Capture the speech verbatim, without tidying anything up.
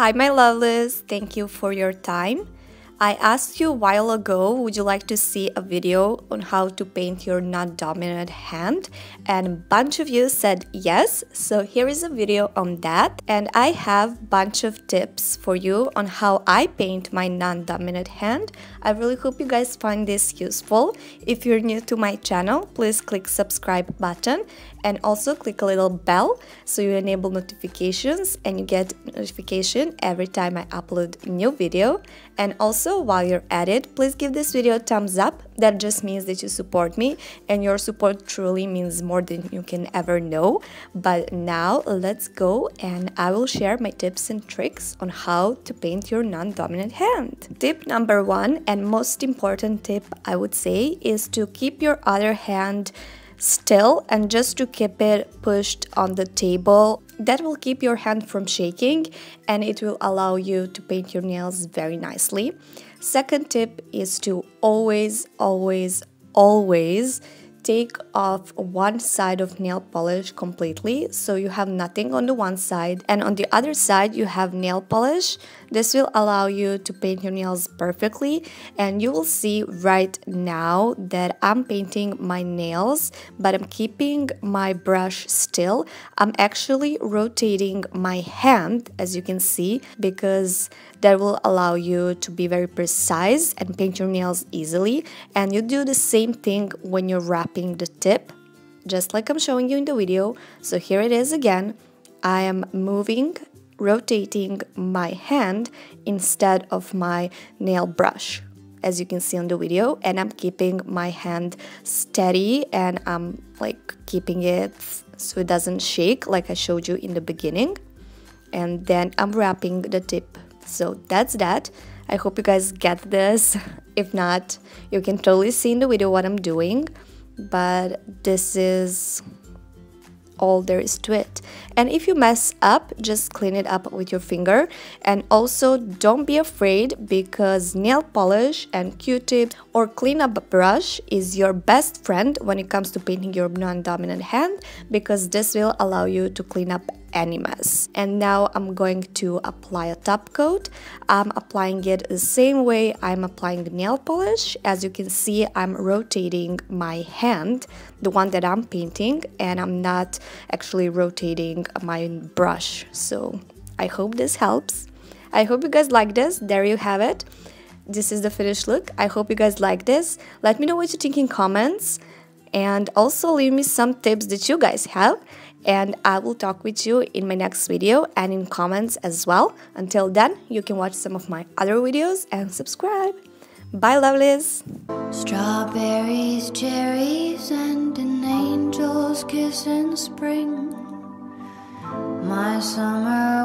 Hi my lovelies, thank you for your time. I asked you a while ago, would you like to see a video on how to paint your non-dominant hand? And a bunch of you said yes, so here is a video on that. And I have a bunch of tips for you on how I paint my non-dominant hand. I really hope you guys find this useful. If you're new to my channel, please click subscribe button and also click a little bell so you enable notifications and you get notification every time I upload a new video. And also, so while you're at it, please give this video a thumbs up. That just means that you support me, and your support truly means more than you can ever know. But now let's go and I will share my tips and tricks on how to paint your non-dominant hand. Tip number one and most important tip I would say is to keep your other hand still and just to keep it pushed on the table. That will keep your hand from shaking and it will allow you to paint your nails very nicely. Second tip is to always, always, always take off one side of nail polish completely, so you have nothing on the one side and on the other side you have nail polish. This will allow you to paint your nails perfectly, and you will see right now that I'm painting my nails but I'm keeping my brush still. I'm actually rotating my hand, as you can see, because that will allow you to be very precise and paint your nails easily. And you do the same thing when you're wrapping the tip, just like I'm showing you in the video. So here it is again. I am moving, rotating my hand instead of my nail brush, as you can see on the video, and I'm keeping my hand steady and I'm like keeping it so it doesn't shake like I showed you in the beginning. And then I'm wrapping the tip. So that's that. I hope you guys get this. If not, you can totally see in the video what I'm doing. But this is all there is to it. And if you mess up, just clean it up with your finger. And also don't be afraid, because nail polish and Q-tip or cleanup brush is your best friend when it comes to painting your non-dominant hand, because this will allow you to clean up any mess. And now I'm going to apply a top coat. I'm applying it the same way I'm applying nail polish. As you can see, I'm rotating my hand, the one that I'm painting, and I'm not actually rotating my brush. So I hope this helps. I hope you guys like this. There you have it. This is the finished look. I hope you guys like this. Let me know what you think in comments, and also leave me some tips that you guys have. And I will talk with you in my next video and in comments as well. Until then, you can watch some of my other videos and subscribe. Bye, lovelies! Strawberries, cherries, and an angel's kiss in spring. My summer